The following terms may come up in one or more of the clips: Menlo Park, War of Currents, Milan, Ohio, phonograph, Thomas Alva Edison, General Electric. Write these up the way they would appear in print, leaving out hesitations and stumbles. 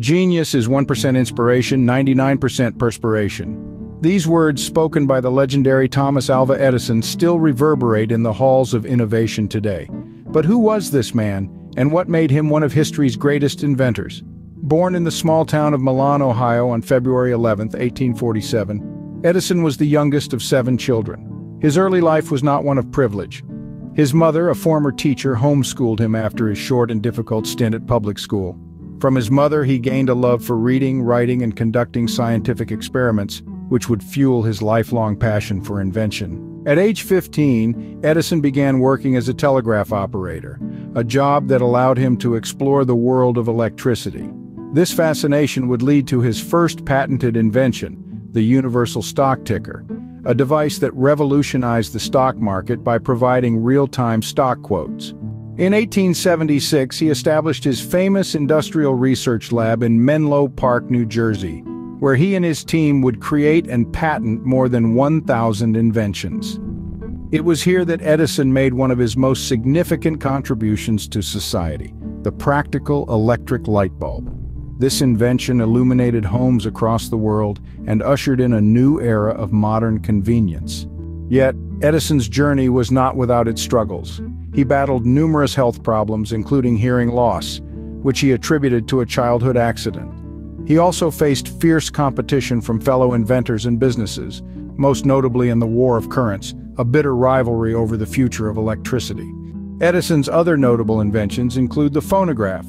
Genius is 1% inspiration, 99% perspiration. These words, spoken by the legendary Thomas Alva Edison, still reverberate in the halls of innovation today. But who was this man, and what made him one of history's greatest inventors? Born in the small town of Milan, Ohio on February 11, 1847, Edison was the youngest of 7 children. His early life was not one of privilege. His mother, a former teacher, homeschooled him after his short and difficult stint at public school. From his mother, he gained a love for reading, writing, and conducting scientific experiments, which would fuel his lifelong passion for invention. At age 15, Edison began working as a telegraph operator, a job that allowed him to explore the world of electricity. This fascination would lead to his first patented invention, the universal stock ticker, a device that revolutionized the stock market by providing real-time stock quotes. In 1876, he established his famous industrial research lab in Menlo Park, New Jersey, where he and his team would create and patent more than 1,000 inventions. It was here that Edison made one of his most significant contributions to society, the practical electric light bulb. This invention illuminated homes across the world and ushered in a new era of modern convenience. Yet, Edison's journey was not without its struggles. He battled numerous health problems, including hearing loss, which he attributed to a childhood accident. He also faced fierce competition from fellow inventors and businesses, most notably in the War of Currents, a bitter rivalry over the future of electricity. Edison's other notable inventions include the phonograph,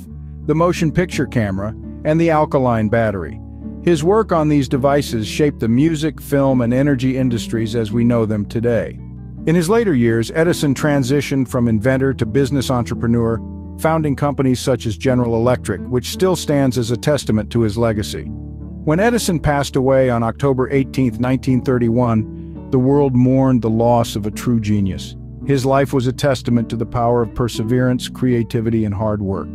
the motion picture camera, and the alkaline battery. His work on these devices shaped the music, film, and energy industries as we know them today. In his later years, Edison transitioned from inventor to business entrepreneur, founding companies such as General Electric, which still stands as a testament to his legacy. When Edison passed away on October 18, 1931, the world mourned the loss of a true genius. His life was a testament to the power of perseverance, creativity, and hard work.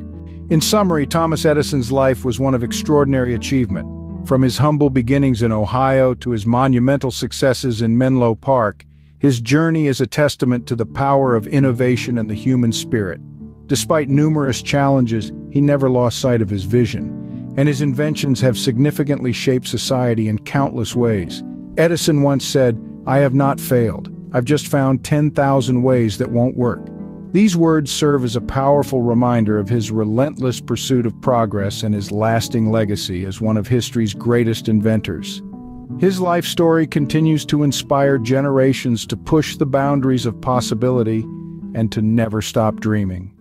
In summary, Thomas Edison's life was one of extraordinary achievement. From his humble beginnings in Ohio to his monumental successes in Menlo Park, his journey is a testament to the power of innovation and the human spirit. Despite numerous challenges, he never lost sight of his vision, and his inventions have significantly shaped society in countless ways. Edison once said, "I have not failed. I've just found 10,000 ways that won't work." These words serve as a powerful reminder of his relentless pursuit of progress and his lasting legacy as one of history's greatest inventors. His life story continues to inspire generations to push the boundaries of possibility and to never stop dreaming.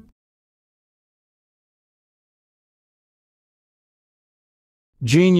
Genius.